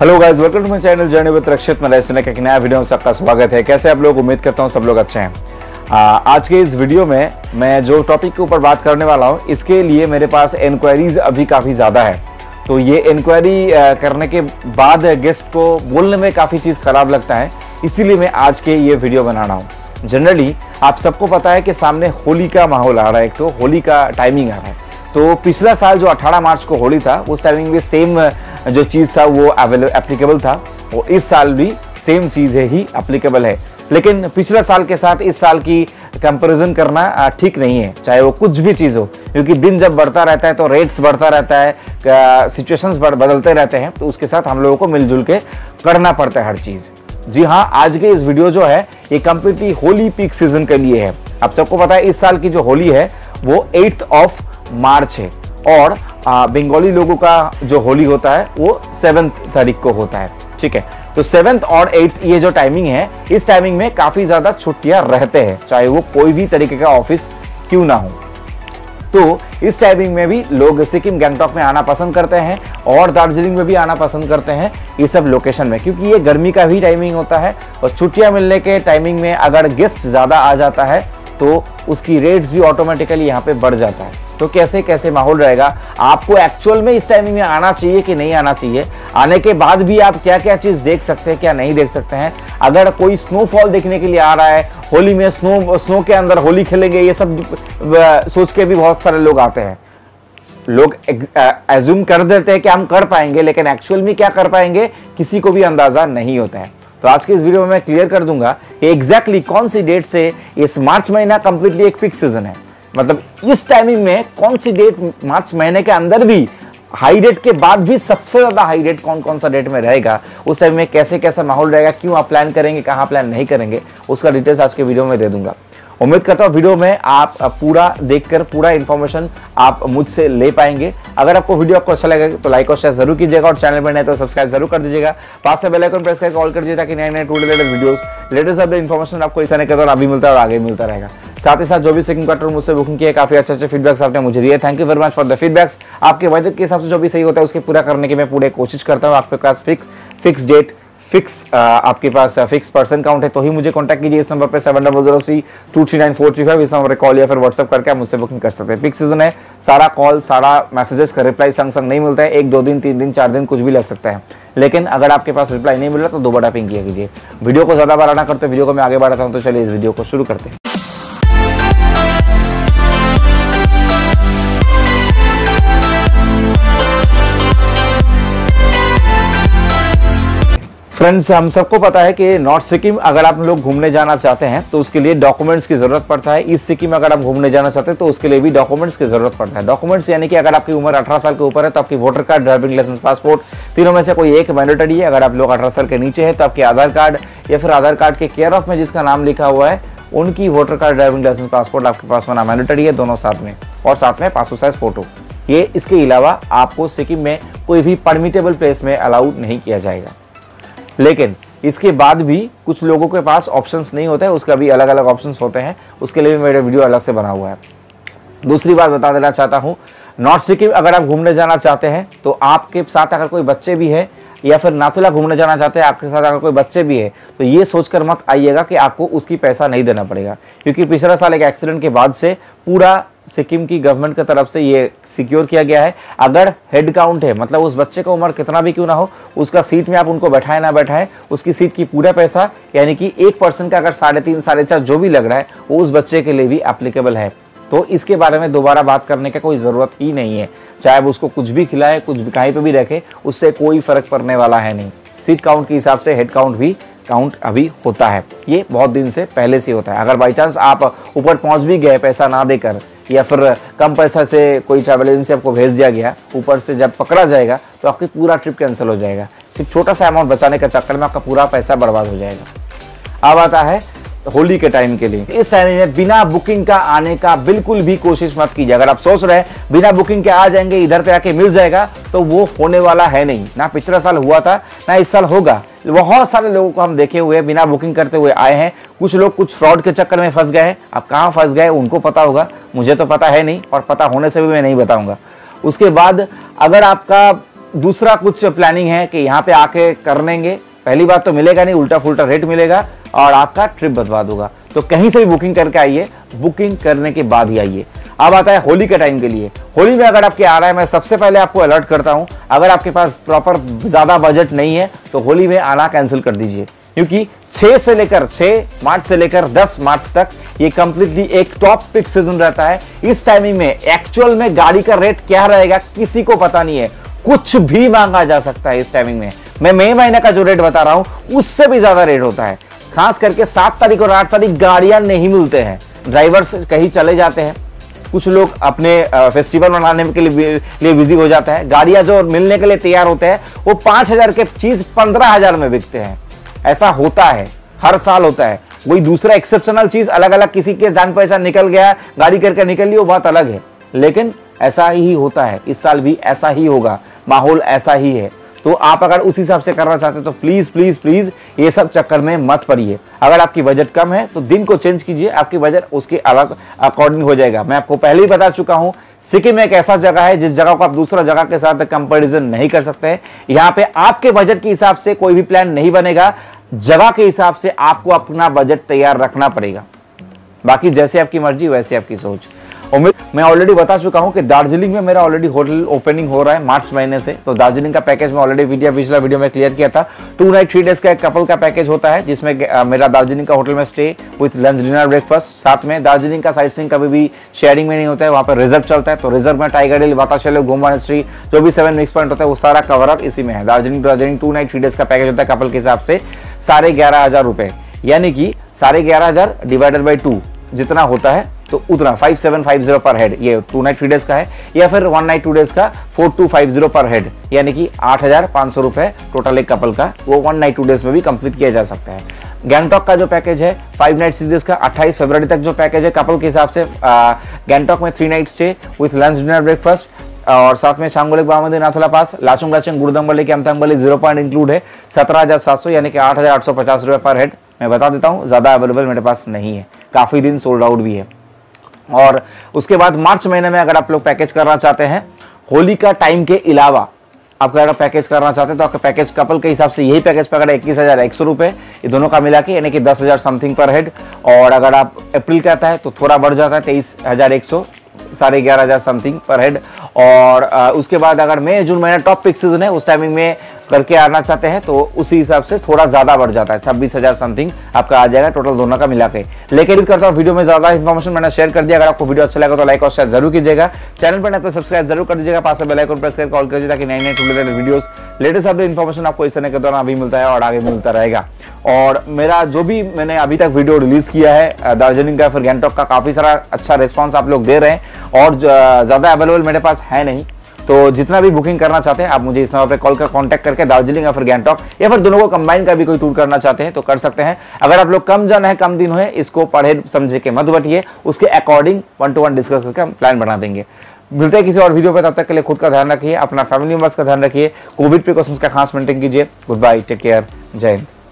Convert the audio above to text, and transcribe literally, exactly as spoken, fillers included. Hello guys, welcome to my channel journey with Rakshit. Malaysia के एक नया वीडियो में सबका स्वागत है। कैसे आप लोग? उम्मीद करता हूँ सब लोग अच्छे हैं। आ, आज के इस वीडियो में मैं जो टॉपिक के ऊपर बात करने वाला हूँ, इसके लिए मेरे पास एनक्वायरीज अभी काफ़ी ज़्यादा है। तो ये इंक्वायरी करने के बाद गेस्ट को बोलने में काफ़ी चीज़ खराब लगता है, इसीलिए मैं आज के ये वीडियो बना रहा हूँ। जनरली आप सबको पता है कि सामने होली का माहौल आ रहा है, एक तो होली का टाइमिंग आ रहा है। तो पिछला साल जो अठारह मार्च को होली था, उस टाइमिंग में सेम जो चीज़ था वो एप्लीकेबल था, और इस साल भी सेम चीज़ ही एप्लीकेबल है। लेकिन पिछला साल के साथ इस साल की कंपैरिजन करना ठीक नहीं है, चाहे वो कुछ भी चीज़ हो, क्योंकि दिन जब बढ़ता रहता है तो रेट्स बढ़ता रहता है, सिचुएशंस बदलते रहते हैं, तो उसके साथ हम लोगों को मिलजुल के करना पड़ता है हर चीज़। जी हाँ, आज के इस वीडियो जो है ये कम्प्लीटली होली पीक सीजन के लिए है। आप सबको पता है इस साल की जो होली है वो एट्थ ऑफ मार्च है, और बंगाली लोगों का जो होली होता है वो सेवन्थ तारीख को होता है। ठीक है, तो सेवन्थ और एट्थ ये जो टाइमिंग है, इस टाइमिंग में काफ़ी ज़्यादा छुट्टियां रहते हैं, चाहे वो कोई भी तरीके का ऑफिस क्यों ना हो। तो इस टाइमिंग में भी लोग सिक्किम गैंगटॉक में आना पसंद करते हैं, और दार्जिलिंग में भी आना पसंद करते हैं, ये सब लोकेशन में, क्योंकि ये गर्मी का भी टाइमिंग होता है। और छुट्टियाँ मिलने के टाइमिंग में अगर गेस्ट ज़्यादा आ जाता है तो उसकी रेट्स भी ऑटोमेटिकली यहाँ पे बढ़ जाता है। तो कैसे कैसे माहौल रहेगा, आपको एक्चुअल में इस टाइमिंग में आना चाहिए कि नहीं आना चाहिए, आने के बाद भी आप क्या क्या चीज़ देख सकते हैं, क्या नहीं देख सकते हैं। अगर कोई स्नोफॉल देखने के लिए आ रहा है होली में, स्नो स्नो के अंदर होली खेलेंगे, ये सब सोच के भी बहुत सारे लोग आते हैं। लोग एज्यूम कर देते हैं कि हम कर पाएंगे, लेकिन एक्चुअल में क्या कर पाएंगे किसी को भी अंदाज़ा नहीं होता है। तो आज के इस वीडियो में मैं क्लियर कर दूंगा कि एग्जैक्टली कौन सी डेट से इस मार्च महीना कंप्लीटली एक पिक सीजन है, मतलब इस टाइमिंग में कौन सी डेट मार्च महीने के अंदर भी हाई डेट के बाद भी सबसे ज़्यादा हाई डेट कौन कौन सा डेट में रहेगा, उस टाइम में कैसे कैसा माहौल रहेगा, क्यों आप प्लान करेंगे, कहाँ प्लान नहीं करेंगे, उसका डिटेल्स आज के वीडियो में दे दूंगा। उम्मीद करता हूँ वीडियो में आप पूरा देखकर पूरा इन्फॉर्मेशन आप मुझसे ले पाएंगे। अगर आपको वीडियो आपको अच्छा लगेगा तो लाइक और शेयर जरूर कीजिएगा, और चैनल पर नए तो सब्सक्राइब जरूर कर दीजिएगा, पास से बेल आइकन प्रेस करके ऑल कर दीजिए, ताकि नए नए tour related videos latest update information आपको इस आने के दौरान अभी मिलता है और आगे मिलता रहेगा। साथ ही साथ जो भी सिक्किम का टूर मुझसे बुकिंग किया, काफी अच्छे अच्छे फीडबैक्स आपने मुझे दिए, thank you very much for the feedbacks. आपके बजट के हिसाब से जो भी सही होता है उसके पूरा करने की मैं पूरी कोशिश करता हूँ। आपके पास fix fix date fix uh, आपके पास फिक्स पर्सन काउंट है तो ही मुझे कांटेक्ट कीजिए इस नंबर पर seven double zero three two three nine four three five. इस नंबर पर कॉल या फिर व्हाट्सअप करके आप मुझसे बुकिंग कर सकते हैं। पिक सीजन है, सारा कॉल सारा मैसेजेस का रिप्लाई संग संग नहीं मिलता है, एक दो दिन तीन दिन चार दिन कुछ भी लग सकता है। लेकिन अगर आपके पास रिप्लाई नहीं मिल रहा तो दोबारा पिंग किया कीजिए। वीडियो को ज़्यादा बार आना करते वीडियो को मैं आगे बढ़ाता हूँ। तो चलिए इस वीडियो को शुरू करते हैं। फ्रेंड्स, हम सबको पता है कि नॉर्थ सिक्किम अगर आप लोग घूमने जाना चाहते हैं तो उसके लिए डॉक्यूमेंट्स की ज़रूरत पड़ता है। ईस्ट सिक्किम अगर आप घूमने जाना चाहते हैं तो उसके लिए भी डॉक्यूमेंट्स की ज़रूरत पड़ता है। डॉक्यूमेंट्स यानी कि अगर आपकी उम्र अठारह साल के ऊपर है तो आपकी voter card, driving licence, passport, तीनों में से कोई एक मैंडेटरी है। अगर आप लोग अठारह साल के नीचे है तो आपके आधार कार्ड या फिर आधार कार्ड के केयर ऑफ में जिसका नाम लिखा हुआ है उनकी voter card, driving licence, passport आपके पास होना मैंडेटरी है, दोनों साथ में, और साथ में पासपोर्ट साइज फोटो। ये इसके अलावा आपको सिक्किम में कोई भी परमिटेबल प्लेस में अलाउड नहीं किया जाएगा। लेकिन इसके बाद भी कुछ लोगों के पास ऑप्शंस नहीं होते हैं, उसका भी अलग अलग ऑप्शंस होते हैं, उसके लिए भी मेरा वीडियो अलग से बना हुआ है। दूसरी बात बता देना चाहता हूँ, नॉर्थ सिक्किम अगर आप घूमने जाना चाहते हैं तो आपके साथ अगर कोई बच्चे भी है या फिर नाथुला घूमने जाना चाहते हैं आपके साथ अगर कोई बच्चे भी है तो ये सोचकर मत आइएगा कि आपको उसकी पैसा नहीं देना पड़ेगा, क्योंकि पिछला साल एक एक्सीडेंट के बाद से पूरा सिक्किम की गवर्नमेंट की तरफ से ये सिक्योर किया गया है। अगर हेड काउंट है, मतलब उस बच्चे का उम्र कितना भी क्यों ना हो, उसका सीट में आप उनको बैठाएं ना बैठाएं, उसकी सीट की पूरा पैसा यानी कि एक पर्सन का अगर साढ़े तीन साढ़े चार जो भी लग रहा है वो उस बच्चे के लिए भी एप्लीकेबल है। तो इसके बारे में दोबारा बात करने का कोई ज़रूरत ही नहीं है, चाहे आप उसको कुछ भी खिलाएं, कुछ भी कहीं पर भी रखें, उससे कोई फर्क पड़ने वाला है नहीं। सीट काउंट के हिसाब से हेड काउंट भी काउंट अभी होता है, ये बहुत दिन से पहले से होता है। अगर बाई चांस आप ऊपर पहुँच भी गए पैसा ना देकर, या फिर कम पैसा से कोई ट्रैवल एजेंसी आपको भेज दिया गया, ऊपर से जब पकड़ा जाएगा तो आपकी पूरा ट्रिप कैंसिल हो जाएगा। सिर्फ छोटा सा अमाउंट बचाने के चक्कर में आपका पूरा पैसा बर्बाद हो जाएगा। अब आता है होली के टाइम के लिए। इस टाइम में बिना बुकिंग का आने का बिल्कुल भी कोशिश मत कीजिए। अगर आप सोच रहे हैं बिना बुकिंग के आ जाएंगे, इधर पे आके मिल जाएगा, तो वो होने वाला है नहीं। ना पिछला साल हुआ था ना इस साल होगा। बहुत सारे लोगों को हम देखे हुए बिना बुकिंग करते हुए आए हैं। कुछ लोग कुछ फ्रॉड के चक्कर में फंस गए हैं। आप कहाँ फंस गए उनको पता होगा, मुझे तो पता है नहीं, और पता होने से भी मैं नहीं बताऊँगा। उसके बाद अगर आपका दूसरा कुछ प्लानिंग है कि यहाँ पे आके कर लेंगे। पहली बात तो मिलेगा नहीं, उल्टा फुलटा रेट मिलेगा और आपका ट्रिप बर्बाद होगा। तो कहीं से भी बुकिंग करके आइए, बुकिंग करने के बाद ही आइए। अब आता है होली के टाइम के लिए। होली में अगर आपके आ रहा है, मैं सबसे पहले आपको अलर्ट करता हूँ, अगर आपके पास प्रॉपर ज़्यादा बजट नहीं है तो होली में आना कैंसिल कर दीजिए, क्योंकि छः से लेकर छः मार्च से लेकर दस मार्च तक ये कंप्लीटली एक टॉप पिक सीजन रहता है। इस टाइमिंग में एक्चुअल में गाड़ी का रेट क्या रहेगा किसी को पता नहीं है, कुछ भी मांगा जा सकता है। इस टाइमिंग में मैं मई महीने का जो रेट बता रहा हूँ उससे भी ज़्यादा रेट होता है। खास करके सात तारीख और आठ तारीख गाड़ियाँ नहीं मिलते हैं, ड्राइवर्स कहीं चले जाते हैं, कुछ लोग अपने फेस्टिवल मनाने के लिए बिजी हो जाता है। गाड़ियाँ जो मिलने के लिए तैयार होते हैं वो पाँच हज़ार के चीज़ पंद्रह हज़ार में बिकते हैं। ऐसा होता है, हर साल होता है। कोई दूसरा एक्सेप्शनल चीज़ अलग अलग, किसी के जान पहचान निकल गया, गाड़ी करके निकल ली, वो बात अलग है, लेकिन ऐसा ही होता है। इस साल भी ऐसा ही होगा, माहौल ऐसा ही है। तो आप अगर उस हिसाब से करना चाहते हो तो प्लीज़ प्लीज़ प्लीज़ ये सब चक्कर में मत पड़िए। अगर आपकी बजट कम है तो दिन को चेंज कीजिए, आपकी बजट उसके अलग अकॉर्डिंग हो जाएगा। मैं आपको पहले ही बता चुका हूँ, सिक्किम एक ऐसा जगह है जिस जगह को आप दूसरा जगह के साथ कंपेरिजन नहीं कर सकते हैं। यहाँ पे आपके बजट के हिसाब से कोई भी प्लान नहीं बनेगा, जगह के हिसाब से आपको अपना बजट तैयार रखना पड़ेगा। बाकी जैसे आपकी मर्जी वैसे आपकी सोच। उम्मीद मैं ऑलरेडी बता चुका हूँ कि दार्जिलिंग में मेरा ऑलरेडी होटल ओपनिंग हो रहा है मार्च महीने से। तो दार्जिलिंग का पैकेज मैं ऑलरेडी वीडियो पिछला वीडियो में क्लियर किया था। टू नाइट थ्री डेज का एक कपल का पैकेज होता है जिसमें आ, मेरा दार्जिलिंग का होटल में stay with lunch dinner breakfast साथ में। दार्जिलिंग का साइट सीइंग कभी भी शेयरिंग में नहीं होता है, वहाँ पर रिजर्व चलता है। तो रिजर्व में टाइगर हिल, बताशेलो, गोमवान हिस्ट्री, जो भी सेवन मिक्स पॉइंट होता है वो सारा कवर अप इसी में है। Darjeeling Darjeeling two night three days का पैकेज होता है कपल के हिसाब से साढ़े ग्यारह हज़ार रुपये, यानी कि साढ़े ग्यारह हज़ार डिवाइडेड बाई टू जितना होता है तो उतना five seven five zero per head. ये टू नाइट थ्री डेज का है, या फिर वन नाइट टू डेज का four two five zero per head, यानी कि आठ हज़ार पाँच सौ रुपये टोटल एक कपल का। वो वन नाइट टू डेज में भी कंप्लीट किया जा सकता है। गैंगटॉक का जो पैकेज है फाइव नाइट सिक्स डेज का अट्ठाईस फरवरी तक जो पैकेज है कपल के हिसाब से, गैंगटॉक में three night stay with lunch dinner breakfast और साथ में चांगू बाबा मंदिर, नाथुला पास, लाचुंग लाचेंग, गुरुदोंगमर कैम्पथांगली जीरो पॉइंट इंक्लूड है सत्रह हज़ार सात सौ, यानी कि आठ हज़ार आठ सौ पचास रुपये पर हेड। मैं बता देता हूँ ज़्यादा अवेलेबल मेरे पास नहीं है, काफ़ी दिन सोल्ड आउट भी है। और उसके बाद मार्च महीने में अगर आप लोग पैकेज करना चाहते हैं होली का टाइम के अलावा, आप अगर पैकेज करना चाहते हैं तो आपका पैकेज कपल के हिसाब से यही पैकेज पकड़ा इक्कीस हज़ार एक सौ रुपये, ये दोनों का मिला के, यानी कि दस हज़ार समथिंग पर हेड। और अगर आप अप्रैल का आता है तो थोड़ा बढ़ जाता है, तेईस हज़ार एक सौ साढ़े ग्यारह हज़ार समथिंग पर हेड। और आ, उसके बाद अगर मई जून महीना टॉप पिक सीजन है, उस टाइमिंग में करके आना चाहते हैं तो उसी हिसाब से थोड़ा ज़्यादा बढ़ जाता है, छब्बीस हज़ार समथिंग आपका आ जाएगा टोटल दोनों का मिला के। लेकिन करता हूँ वीडियो में ज़्यादा इन्फॉर्मेशन मैंने शेयर कर दिया। अगर आपको वीडियो अच्छा लगा तो लाइक और शेयर जरूर कीजिएगा, चैनल पर नहीं तो सब्सक्राइब जरूर कर दीजिएगा, पास बेल आइकन प्रेस करके कॉल कीजिए ताकि नए नए related videos latest update information आपको इस समय के दौरान अभी मिलता है और आगे मिलता रहेगा। और मेरा जो भी मैंने अभी तक वीडियो रिलीज़ किया है दार्जिलिंग का फिर गैंगटॉक का, काफ़ी सारा अच्छा रिस्पॉन्स आप लोग दे रहे हैं और ज़्यादा अवेलेबल मेरे पास है नहीं। तो जितना भी बुकिंग करना चाहते हैं आप मुझे इस नंबर पर कॉल कर कांटेक्ट करके दार्जिलिंग या फिर गैंगटॉक या फिर दोनों को कंबाइन का भी कोई टूर करना चाहते हैं तो कर सकते हैं। अगर आप लोग कम जाना है, कम दिन है, इसको पढ़े समझे के मत बैठिए, उसके according one to one discuss करके हम प्लान बना देंगे। मिलते हैं किसी और वीडियो पर, तब तक के लिए खुद का ध्यान रखिए, अपना फैमिली मेम्बर्स का ध्यान रखिए, कोविड प्रिकॉशंस का खास मेंटेन कीजिए। गुड बाय, टेक केयर, जय हिंद।